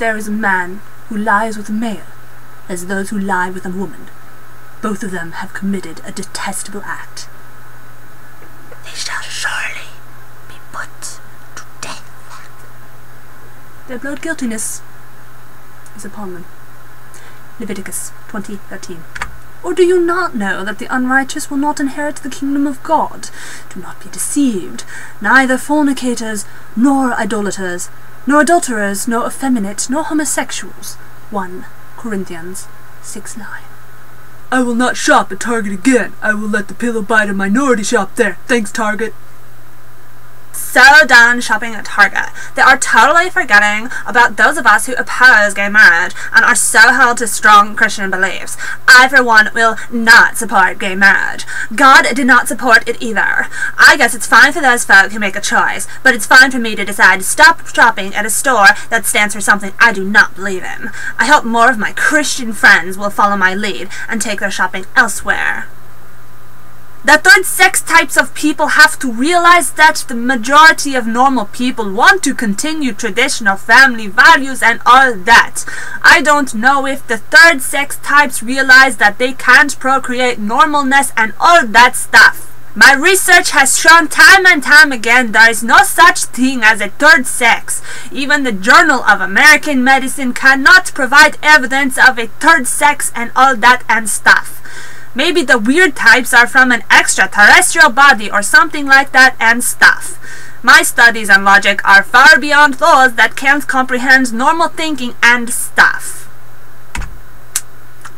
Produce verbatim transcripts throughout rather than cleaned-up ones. There is a man who lies with a male, as those who lie with a woman. Both of them have committed a detestable act. They shall surely be put to death. Their blood guiltiness is upon them. Leviticus twenty thirteen. Or do you not know that the unrighteous will not inherit the kingdom of God? Do not be deceived. Neither fornicators, nor idolaters, nor adulterers, nor effeminate, nor homosexuals. First Corinthians six nine. I will not shop at Target again. I will let the pillow bite a minority shop there. Thanks, Target. So done shopping at Target. They are totally forgetting about those of us who oppose gay marriage and are so held to strong Christian beliefs. I, for one, will not support gay marriage. God did not support it either. I guess it's fine for those folk who make a choice, but it's fine for me to decide to stop shopping at a store that stands for something I do not believe in. I hope more of my Christian friends will follow my lead and take their shopping elsewhere. The third sex types of people have to realize that the majority of normal people want to continue traditional family values and all that. I don't know if the third sex types realize that they can't procreate normalness and all that stuff. My research has shown time and time again there is no such thing as a third sex. Even the Journal of American Medicine cannot provide evidence of a third sex and all that and stuff. Maybe the weird types are from an extraterrestrial body or something like that and stuff. My studies and logic are far beyond those that can't comprehend normal thinking and stuff.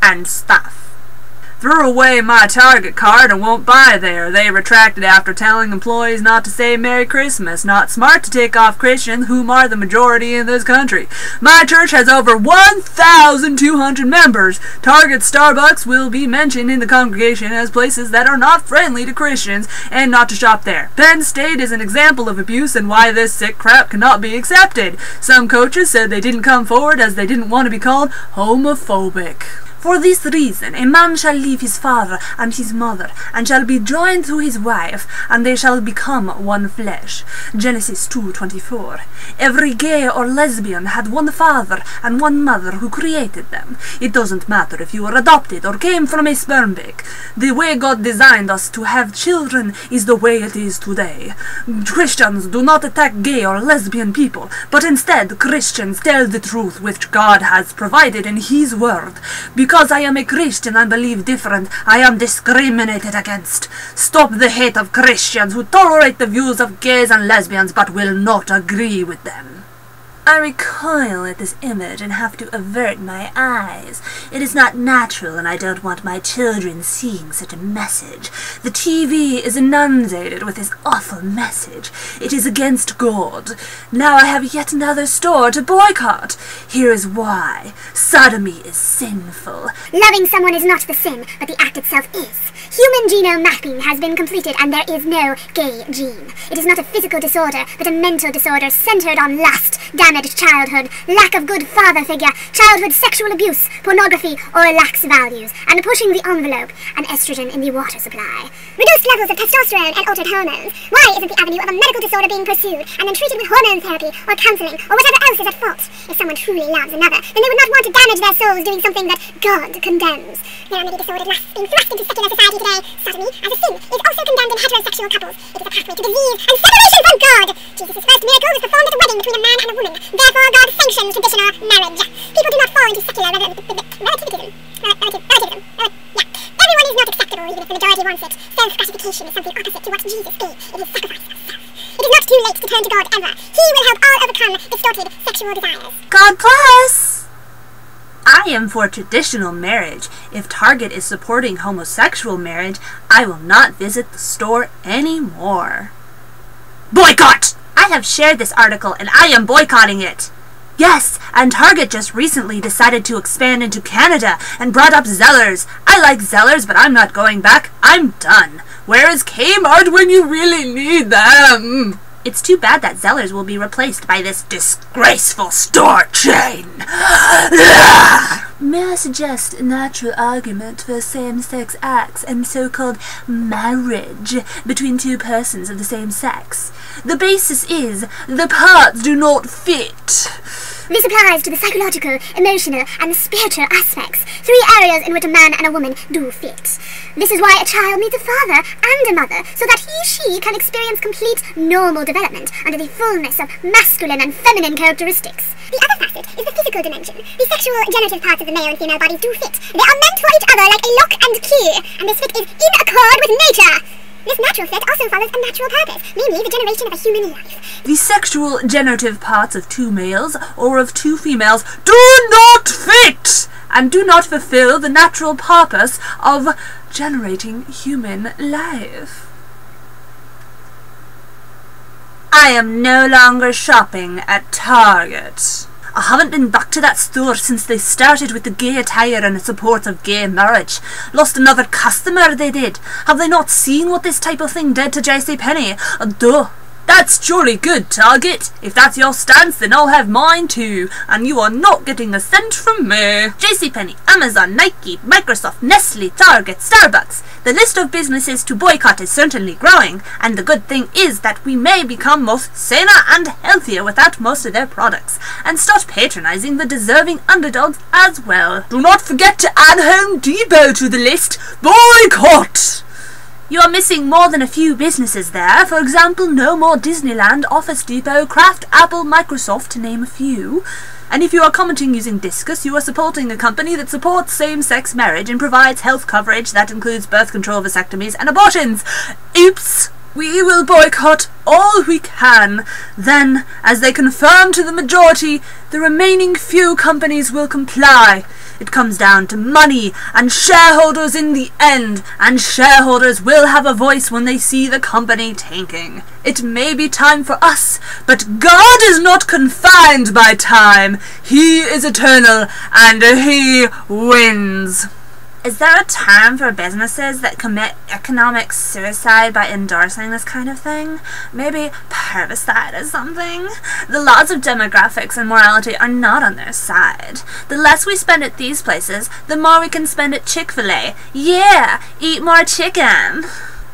And stuff. Threw away my Target card and won't buy there. They retracted after telling employees not to say Merry Christmas. Not smart to tick off Christians, whom are the majority in this country. My church has over one thousand two hundred members. Target, Starbucks will be mentioned in the congregation as places that are not friendly to Christians and not to shop there. Penn State is an example of abuse and why this sick crap cannot be accepted. Some coaches said they didn't come forward as they didn't want to be called homophobic. For this reason a man shall leave his father and his mother, and shall be joined to his wife, and they shall become one flesh. Genesis two twenty-four. Every gay or lesbian had one father and one mother who created them. It doesn't matter if you were adopted or came from a sperm bank. The way God designed us to have children is the way it is today. Christians do not attack gay or lesbian people, but instead Christians tell the truth which God has provided in His Word. Because Because I am a Christian and believe different, I am discriminated against. Stop the hate of Christians who tolerate the views of gays and lesbians but will not agree with them. I recoil at this image and have to avert my eyes. It is not natural and I don't want my children seeing such a message. The T V is inundated with this awful message. It is against God. Now I have yet another store to boycott. Here is why. Sodomy is sinful. Loving someone is not the sin, but the act itself is. Human genome mapping has been completed and there is no gay gene. It is not a physical disorder, but a mental disorder centered on lust, damaged childhood, lack of good father figure, childhood sexual abuse, pornography, or lax values, and pushing the envelope and estrogen in the water supply. Reduced levels of testosterone and altered hormones. Why isn't the avenue of a medical disorder being pursued and then treated with hormone therapy or counseling or whatever else is at fault? If someone truly loves another, then they would not want to damage their souls doing something that God condemns. There are many disordered lusts being thrust into secular society today. Sodomy, as a sin, is also condemned in heterosexual couples. It is a pathway to disease and separation from God. Jesus' first miracle was performed at a wedding between a man and a woman. Therefore, God sanctioned traditional marriage. People do not fall into secular relativism. Relative, relativism. Uh, yeah. Everyone is not acceptable, even if the majority wants it. Self-gratification is something opposite to what Jesus did in his sacrifice of self. It is not too late to turn to God ever. He will help all overcome distorted sexual desires. God bless! I am for traditional marriage. If Target is supporting homosexual marriage, I will not visit the store anymore. Boycott! I have shared this article and I am boycotting it. Yes, and Target just recently decided to expand into Canada and brought up Zellers. I like Zellers, but I'm not going back. I'm done. Where is Kmart when you really need them? It's too bad that Zellers will be replaced by this disgraceful store chain. May I suggest a natural argument for same-sex acts and so-called marriage between two persons of the same sex? The basis is the parts do not fit. This applies to the psychological, emotional, and spiritual aspects, three areas in which a man and a woman do fit. This is why a child needs a father and a mother, so that he/she can experience complete normal development under the fullness of masculine and feminine characteristics. The other facet is the physical dimension. The sexual generative parts of the male and female bodies do fit. They are meant for each other like a lock and key, and this fit is in accord with nature. This natural fit also follows a natural purpose, namely the generation of a human life. The sexual generative parts of two males or of two females do not fit and do not fulfill the natural purpose of generating human life. I am no longer shopping at Target. I haven't been back to that store since they started with the gay attire and support of gay marriage. Lost another customer, they did. Have they not seen what this type of thing did to JCPenney? Duh. That's jolly good, Target. If that's your stance, then I'll have mine too. And you are not getting a cent from me. JCPenney, Amazon, Nike, Microsoft, Nestle, Target, Starbucks. The list of businesses to boycott is certainly growing, and the good thing is that we may become most saner and healthier without most of their products, and start patronizing the deserving underdogs as well. Do not forget to add Home Depot to the list. Boycott! You are missing more than a few businesses there. For example, no more Disneyland, Office Depot, Kraft, Apple, Microsoft, to name a few. And if you are commenting using Discus, you are supporting a company that supports same-sex marriage and provides health coverage that includes birth control, vasectomies, and abortions. Oops! We will boycott all we can. Then, as they confirm to the majority, the remaining few companies will comply. It comes down to money and shareholders in the end, and shareholders will have a voice when they see the company tanking. It may be time for us, but God is not confined by time. He is eternal, and He wins. Is there a term for businesses that commit economic suicide by endorsing this kind of thing? Maybe parricide or something? The laws of demographics and morality are not on their side. The less we spend at these places, the more we can spend at Chick-fil-A. Yeah, eat more chicken!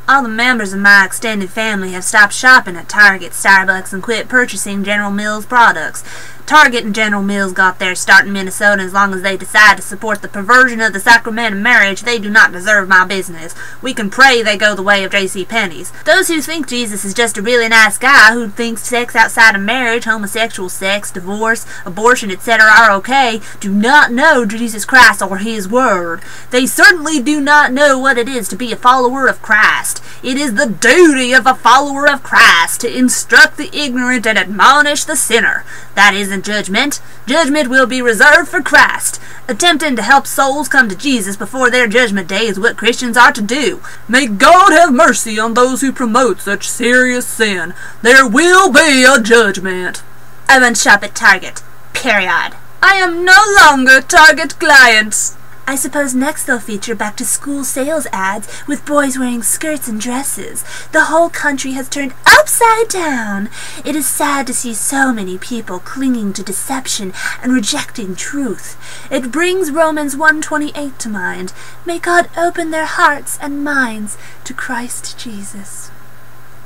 All the members of my extended family have stopped shopping at Target, Starbucks, and quit purchasing General Mills products. Target and General Mills got their start in Minnesota. As long as they decide to support the perversion of the sacrament of marriage, they do not deserve my business. We can pray they go the way of JCPenney's. Those who think Jesus is just a really nice guy who thinks sex outside of marriage, homosexual sex, divorce, abortion, et cetera are okay, do not know Jesus Christ or His Word. They certainly do not know what it is to be a follower of Christ. It is the duty of a follower of Christ to instruct the ignorant and admonish the sinner. That is judgment. Judgment will be reserved for Christ. Attempting to help souls come to Jesus before their judgment day is what Christians are to do. May God have mercy on those who promote such serious sin. There will be a judgment. I won't shop at Target. Period. I am no longer Target clients. I suppose next they'll feature back-to-school sales ads with boys wearing skirts and dresses. The whole country has turned upside down. It is sad to see so many people clinging to deception and rejecting truth. It brings Romans one twenty-eight to mind. May God open their hearts and minds to Christ Jesus.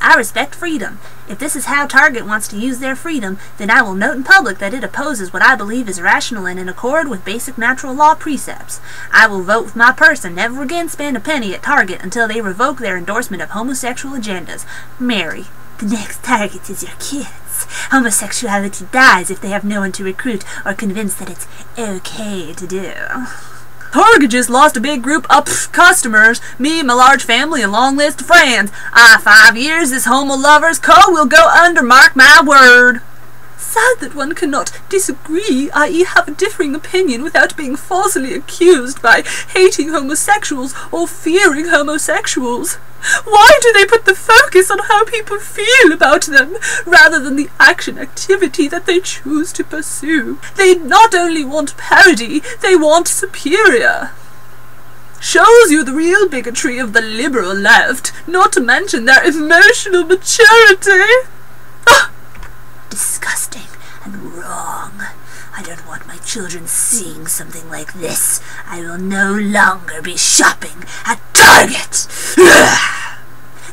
I respect freedom. If this is how Target wants to use their freedom, then I will note in public that it opposes what I believe is rational and in accord with basic natural law precepts. I will vote with my purse and never again spend a penny at Target until they revoke their endorsement of homosexual agendas. Mary, the next target is your kids. Homosexuality dies if they have no one to recruit or convince that it's okay to do. Target just lost a big group of customers. Me, my large family, and long list of friends. I, five years, this homo lovers co will go under, mark my word. Sad that one cannot disagree, that is have a differing opinion without being falsely accused by hating homosexuals or fearing homosexuals. Why do they put the focus on how people feel about them, rather than the action activity that they choose to pursue? They not only want parody, they want superior. Shows you the real bigotry of the liberal left, not to mention their emotional maturity. Disgusting and wrong. I I don't want my children seeing something like this. I will no longer be shopping at Target.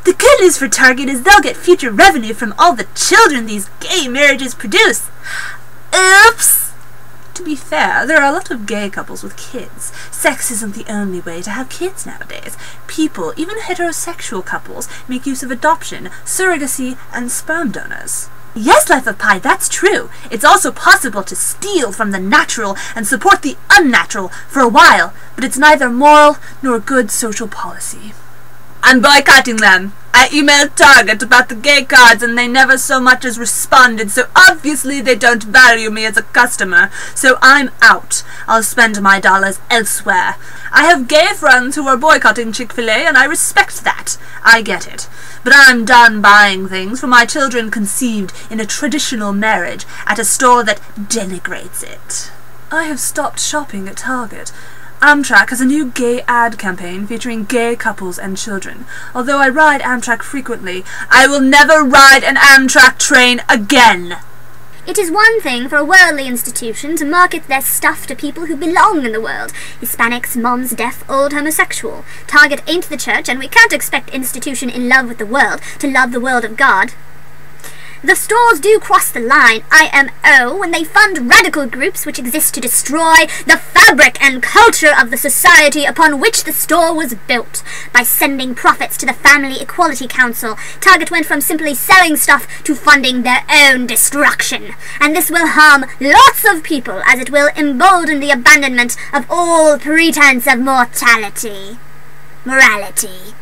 The good news for Target is they'll get future revenue from all the children these gay marriages produce. Oops! To be fair, there are a lot of gay couples with kids. Sex isn't the only way to have kids nowadays. People, even heterosexual couples, make use of adoption, surrogacy, and sperm donors. Yes, Life of Pi, that's true. It's also possible to steal from the natural and support the unnatural for a while, but it's neither moral nor good social policy. I'm boycotting them. I emailed Target about the gay cards and they never so much as responded, so obviously they don't value me as a customer. So I'm out. I'll spend my dollars elsewhere. I have gay friends who are boycotting Chick-fil-A and I respect that. I get it. But I'm done buying things for my children conceived in a traditional marriage at a store that denigrates it. I have stopped shopping at Target. Amtrak has a new gay ad campaign featuring gay couples and children. Although I ride Amtrak frequently, I will never ride an Amtrak train again! It is one thing for a worldly institution to market their stuff to people who belong in the world. Hispanics, moms, deaf, old, homosexual. Target ain't the church, and we can't expect institution in love with the world to love the world of God. The stores do cross the line, I M O, when they fund radical groups which exist to destroy the fabric and culture of the society upon which the store was built. By sending profits to the Family Equality Council, Target went from simply selling stuff to funding their own destruction. And this will harm lots of people, as it will embolden the abandonment of all pretense of mortality. Morality.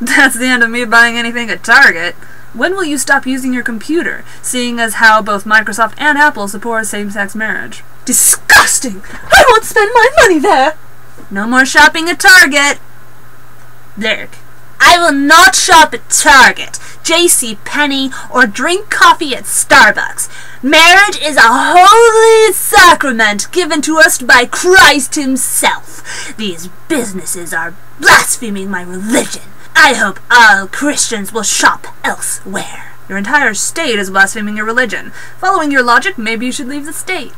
That's the end of me buying anything at Target. When will you stop using your computer, seeing as how both Microsoft and Apple support same-sex marriage? Disgusting! I won't spend my money there! No more shopping at Target! Derek. I will not shop at Target, J C Penney, or drink coffee at Starbucks. Marriage is a holy sacrament given to us by Christ himself. These businesses are blaspheming my religion. I hope all Christians will shop elsewhere. Your entire state is blaspheming your religion. Following your logic, maybe you should leave the state.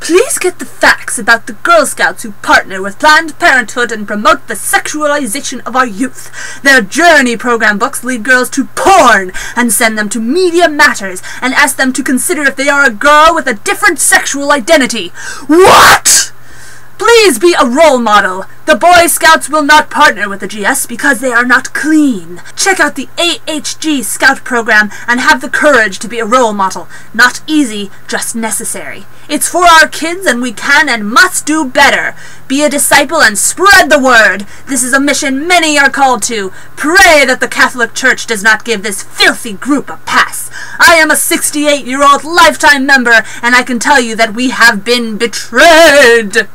Please get the facts about the Girl Scouts who partner with Planned Parenthood and promote the sexualization of our youth. Their Journey program books lead girls to porn and send them to Media Matters and ask them to consider if they are a girl with a different sexual identity. What?! Please be a role model. The Boy Scouts will not partner with the G S because they are not clean. Check out the A H G Scout program and have the courage to be a role model. Not easy, just necessary. It's for our kids and we can and must do better. Be a disciple and spread the word. This is a mission many are called to. Pray that the Catholic Church does not give this filthy group a pass. I am a sixty-eight-year-old lifetime member and I can tell you that we have been betrayed.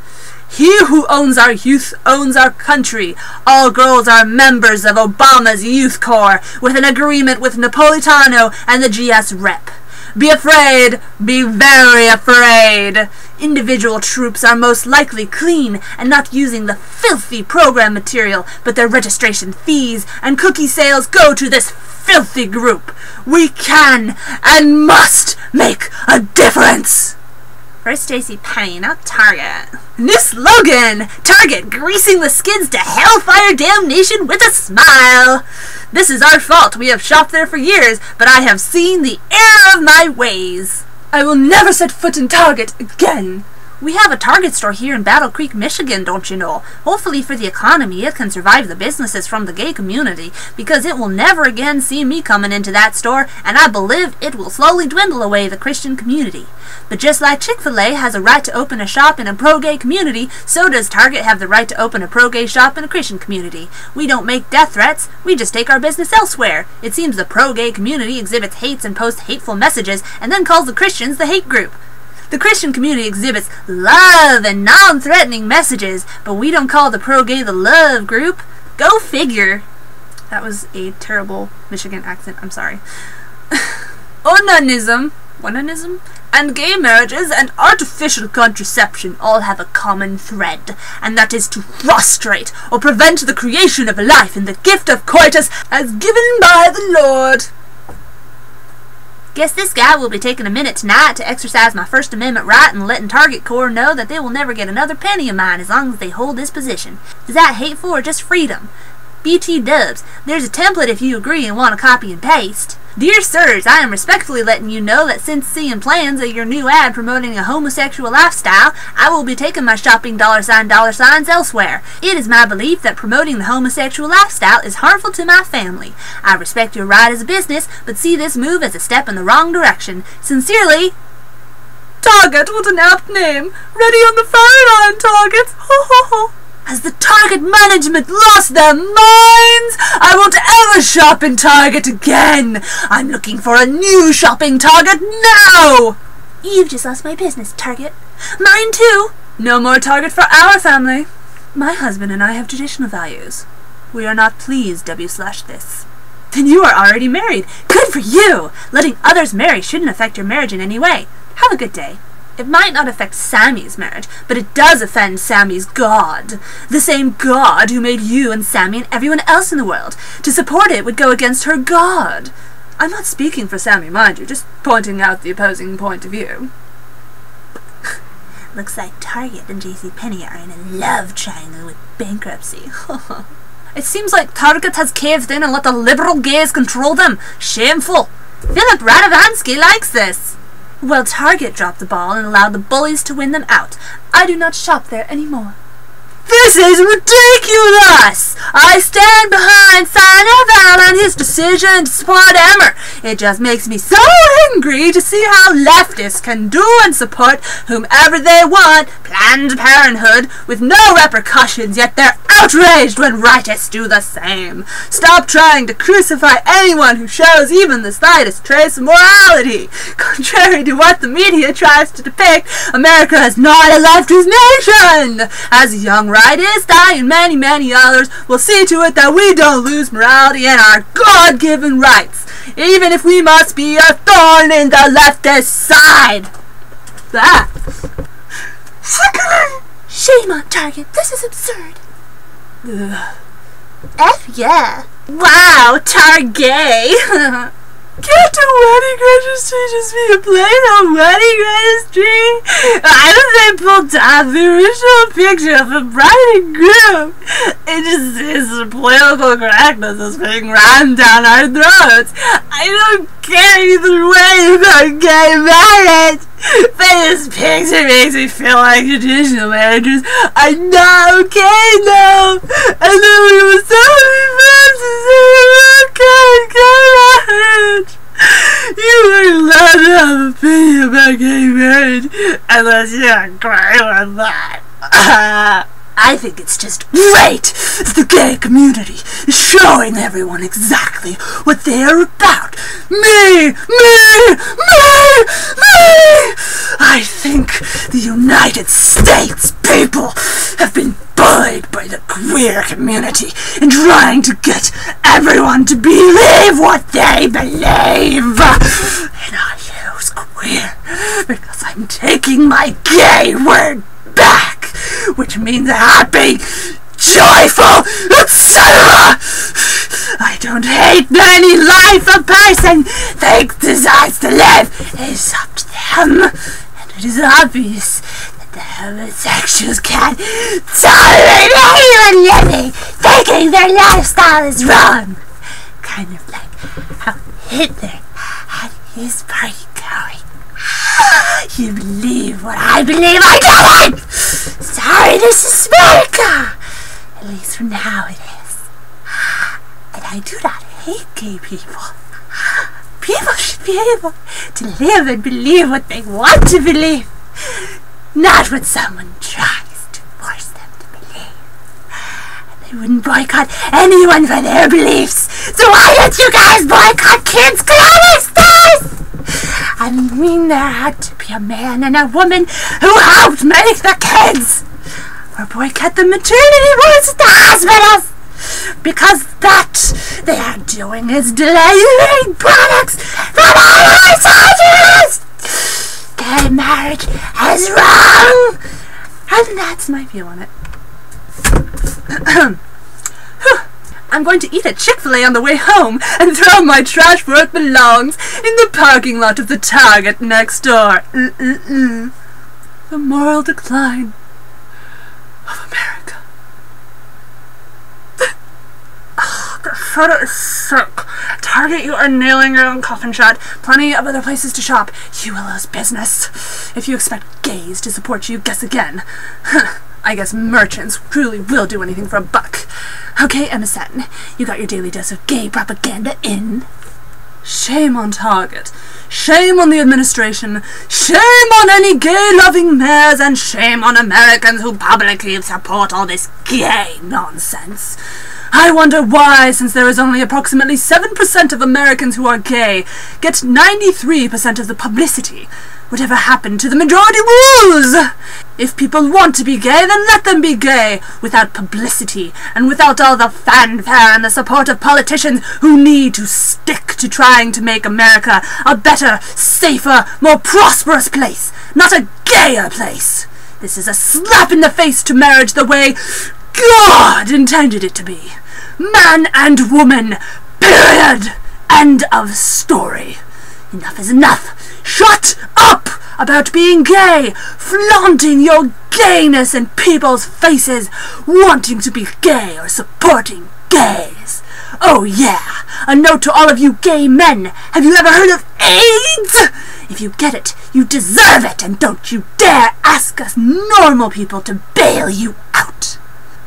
He who owns our youth owns our country. All girls are members of Obama's Youth Corps with an agreement with Napolitano and the G S rep. Be afraid, be very afraid. Individual troops are most likely clean and not using the filthy program material, but their registration fees and cookie sales go to this filthy group. We can and must make a difference. First J C Penney, not Target. New slogan! Target, greasing the skids to hellfire damnation with a smile! This is our fault. We have shopped there for years, but I have seen the error of my ways. I will never set foot in Target again. We have a Target store here in Battle Creek, Michigan, don't you know? Hopefully for the economy, it can survive the businesses from the gay community, because it will never again see me coming into that store, and I believe it will slowly dwindle away the Christian community. But just like Chick-fil-A has a right to open a shop in a pro-gay community, so does Target have the right to open a pro-gay shop in a Christian community. We don't make death threats, we just take our business elsewhere. It seems the pro-gay community exhibits hates and posts hateful messages, and then calls the Christians the hate group. The Christian community exhibits love and non-threatening messages, but we don't call the pro-gay the love group. Go figure. That was a terrible Michigan accent, I'm sorry. Onanism, onanism, and gay marriages and artificial contraception all have a common thread, and that is to frustrate or prevent the creation of life in the gift of coitus as given by the Lord. Guess this guy will be taking a minute tonight to exercise my First Amendment right and letting Target Corps know that they will never get another penny of mine as long as they hold this position. Is that hateful or just freedom? B T Dubs, there's a template if you agree and want to copy and paste. Dear sirs, I am respectfully letting you know that since seeing plans of your new ad promoting a homosexual lifestyle, I will be taking my shopping dollar sign dollar signs elsewhere. It is my belief that promoting the homosexual lifestyle is harmful to my family. I respect your right as a business, but see this move as a step in the wrong direction. Sincerely, Target. What an apt name. Ready on the fire line, Target. Ho ho ho. Has the Target management lost their minds? I won't ever shop in Target again! I'm looking for a new shopping Target now! You've just lost my business, Target. Mine too! No more Target for our family. My husband and I have traditional values. We are not pleased, W slash this. Then you are already married. Good for you! Letting others marry shouldn't affect your marriage in any way. Have a good day. It might not affect Sammy's marriage, but it does offend Sammy's God. The same God who made you and Sammy and everyone else in the world. To support it would go against her God. I'm not speaking for Sammy, mind you, just pointing out the opposing point of view. Looks like Target and JCPenney are in a love triangle with bankruptcy. It seems like Target has caved in and let the liberal gays control them. Shameful. Philip Radovansky likes this. Well, Target dropped the ball and allowed the bullies to win them out. I do not shop there anymore. This is ridiculous! I stand behind Sandoval and his decision to support Emmer. It just makes me so angry to see how leftists can do and support whomever they want, Planned Parenthood, with no repercussions, yet they're outraged when rightists do the same. Stop trying to crucify anyone who shows even the slightest trace of morality. Contrary to what the media tries to depict, America is not a leftist nation. As young rightists, I and many, many others will see to it that we don't lose morality and our God-given rights, even if we must be a thorn in the leftist side. That. Shame on Target. This is absurd. Ugh. F yeah. Wow, Target. Can't do wedding registry just be a plain old wedding registry? I don't think pulled out the original picture of a bride and groom. It just is political correctness is being rammed down our throats. I don't care either way about gay marriage. But this picture makes me feel like traditional marriages are not okay now. And then we were so fast to say okay, gay marriage. You are allowed to have an opinion about gay marriage unless you agree with that. Uh, I think it's just great that the gay community is showing everyone exactly what they are about. Me! Me! Me! Me! I think the United States people have been bullied by the queer community in trying to get everyone to believe what they believe. And I use queer because I'm taking my gay word back. Which means happy, joyful, et cetera. I don't hate any life a person thinks decides to live. It is up to them, and it is obvious that the homosexuals can't tolerate anyone living thinking their lifestyle is wrong. Kind of like how Hitler had his party going. You believe what I believe, I did it! Sorry, this is America! At least for now it is. And I do not hate gay people. People should be able to live and believe what they want to believe. Not what someone tries to force them to believe. And they wouldn't boycott anyone for their beliefs. So why don't you guys boycott kids' clothing stores? I mean, there had to be a man and a woman who helped make the kids, or boycott the maternity wards at the hospitals, because that they are doing is delaying products from all our soldiers. Gay marriage is wrong, and that's my view on it. I'm going to eat at Chick-fil-A on the way home and throw my trash where it belongs, in the parking lot of the Target next door. Mm-mm-mm. The moral decline of America. Oh, that photo is sick. Target, you are nailing your own coffin shot. Plenty of other places to shop. You will lose business. If you expect gays to support you, guess again. I guess merchants truly will do anything for a buck. Okay, Emma Satin, you got your daily dose of gay propaganda in. Shame on Target. Shame on the administration. Shame on any gay-loving mayors, and shame on Americans who publicly support all this gay nonsense. I wonder why, since there is only approximately seven percent of Americans who are gay, get ninety-three percent of the publicity. Whatever happened to the majority rules? If people want to be gay, then let them be gay, without publicity, and without all the fanfare and the support of politicians who need to stick to trying to make America a better, safer, more prosperous place, not a gayer place. This is a slap in the face to marriage the way God intended it to be. Man and woman, period. End of story. Enough is enough. Shut up about being gay, flaunting your gayness in people's faces, wanting to be gay or supporting gays. Oh yeah, a note to all of you gay men. Have you ever heard of AIDS? If you get it, you deserve it, and don't you dare ask us normal people to bail you out.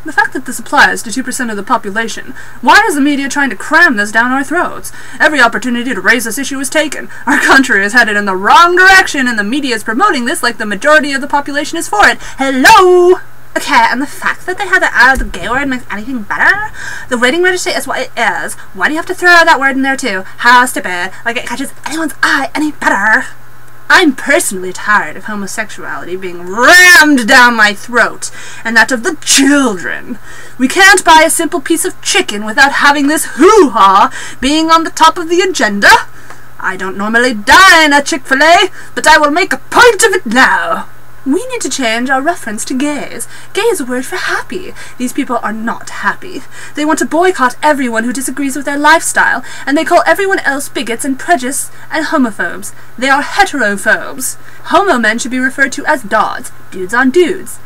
The fact that this applies to two percent of the population, why is the media trying to cram this down our throats? Every opportunity to raise this issue is taken. Our country is headed in the wrong direction, and the media is promoting this like the majority of the population is for it. Hello! Okay, and the fact that they had to add the gay word makes anything better? The waiting registry is what it is. Why do you have to throw that word in there too? How stupid. Like it catches anyone's eye any better. I'm personally tired of homosexuality being rammed down my throat, and that of the children. We can't buy a simple piece of chicken without having this hoo-ha being on the top of the agenda. I don't normally dine at Chick-fil-A, but I will make a point of it now. We need to change our reference to gays. Gay is a word for happy. These people are not happy. They want to boycott everyone who disagrees with their lifestyle, and they call everyone else bigots and prejudice and homophobes. They are heterophobes. Homo men should be referred to as dods, dudes on dudes.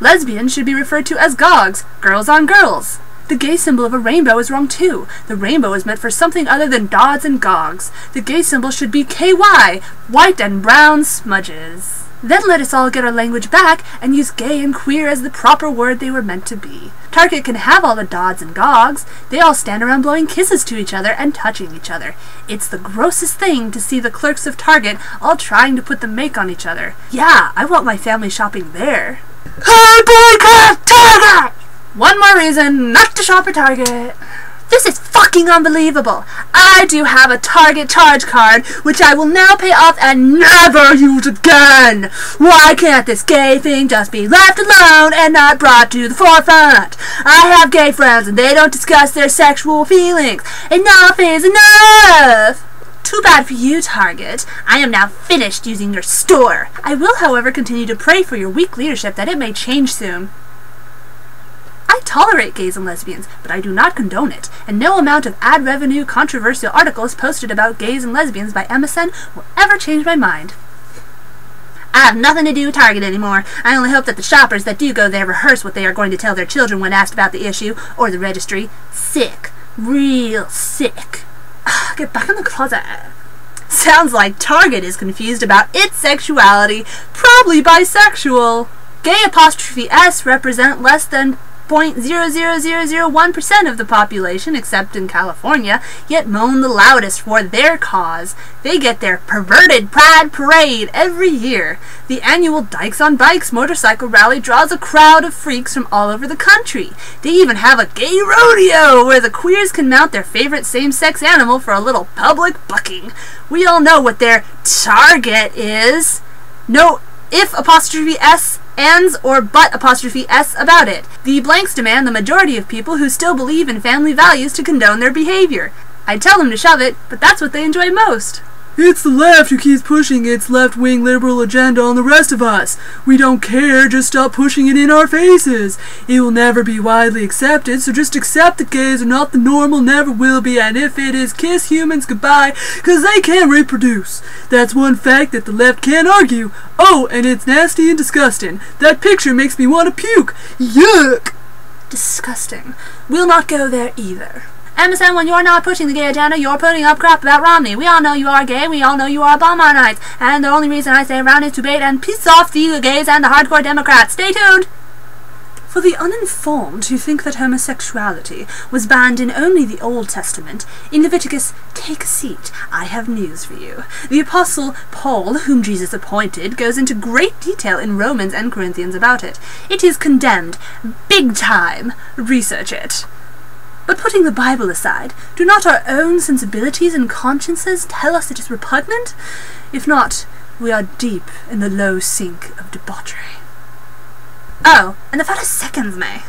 Lesbians should be referred to as gogs, girls on girls. The gay symbol of a rainbow is wrong too. The rainbow is meant for something other than dods and gogs. The gay symbol should be K Y, white and brown smudges. Then let us all get our language back and use gay and queer as the proper word they were meant to be. Target can have all the dods and gogs. They all stand around blowing kisses to each other and touching each other. It's the grossest thing to see the clerks of Target all trying to put the make on each other. Yeah, I want my family shopping there. I boycott Target! One more reason not to shop at Target. This is fucking unbelievable. I do have a Target charge card, which I will now pay off and never use again. Why can't this gay thing just be left alone and not brought to the forefront? I have gay friends and they don't discuss their sexual feelings. Enough is enough. Too bad for you, Target. I am now finished using your store. I will, however, continue to pray for your weak leadership that it may change soon. I tolerate gays and lesbians, but I do not condone it, and no amount of ad revenue controversial articles posted about gays and lesbians by M S N will ever change my mind. I have nothing to do with Target anymore. I only hope that the shoppers that do go there rehearse what they are going to tell their children when asked about the issue, or the registry. Sick. Real sick. Ugh, get back in the closet. Sounds like Target is confused about its sexuality, probably bisexual. Gay apostrophe S represent less than zero point zero zero zero zero one percent of the population, except in California, yet moan the loudest for their cause. They get their perverted pride parade every year. The annual Dykes on Bikes motorcycle rally draws a crowd of freaks from all over the country. They even have a gay rodeo where the queers can mount their favorite same-sex animal for a little public bucking. We all know what their target is. No if apostrophe S ands or but apostrophe s about it. The blanks demand the majority of people who still believe in family values to condone their behavior. I tell them to shove it, but that's what they enjoy most. It's the left who keeps pushing its left-wing liberal agenda on the rest of us. We don't care, just stop pushing it in our faces. It will never be widely accepted, so just accept that gays are not the normal, never will be, and if it is, kiss humans goodbye, because they can't reproduce. That's one fact that the left can't argue. Oh, and it's nasty and disgusting. That picture makes me want to puke. Yuck! Disgusting. We'll not go there either. Emerson, when you're not pushing the gay agenda, you're putting up crap about Romney. We all know you are gay, we all know you are Obamanites, and the only reason I stay around is to bait and piss off the gays and the hardcore Democrats. Stay tuned! For the uninformed who think that homosexuality was banned in only the Old Testament, in Leviticus, take a seat, I have news for you. The Apostle Paul, whom Jesus appointed, goes into great detail in Romans and Corinthians about it. It is condemned. Big time! Research it. But putting the Bible aside, do not our own sensibilities and consciences tell us it is repugnant? If not, we are deep in the low sink of debauchery. Oh, and the photo seconds me.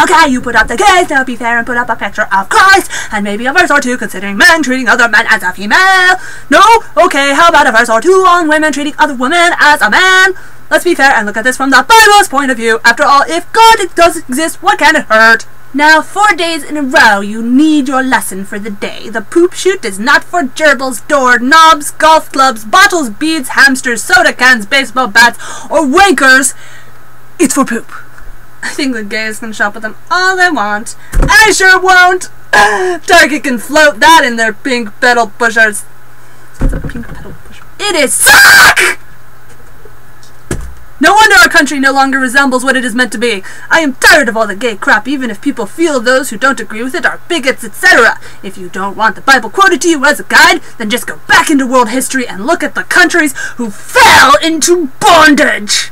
Okay, you put up the gays, now be fair and put up a picture of Christ, and maybe a verse or two considering men treating other men as a female. No? Okay, how about a verse or two on women treating other women as a man? Let's be fair and look at this from the Bible's point of view. After all, if God does exist, what can it hurt? Now, four days in a row, you need your lesson for the day. The poop chute is not for gerbils, door knobs, golf clubs, bottles, beads, hamsters, soda cans, baseball bats, or wankers. It's for poop. I think the gays can shop with them all they want. I sure won't! Target can float that in their pink petal pushers. It's a pink petal pusher. It is suck! No wonder our country no longer resembles what it is meant to be. I am tired of all the gay crap, even if people feel those who don't agree with it are bigots, et cetera. If you don't want the Bible quoted to you as a guide, then just go back into world history and look at the countries who fell into bondage.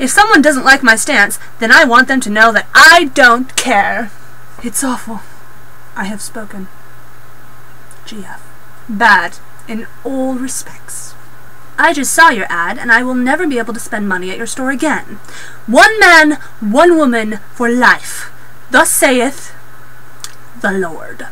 If someone doesn't like my stance, then I want them to know that I don't care. It's awful. I have spoken. G F. Bad in all respects. I just saw your ad, and I will never be able to spend money at your store again. One man, one woman for life. Thus saith the Lord.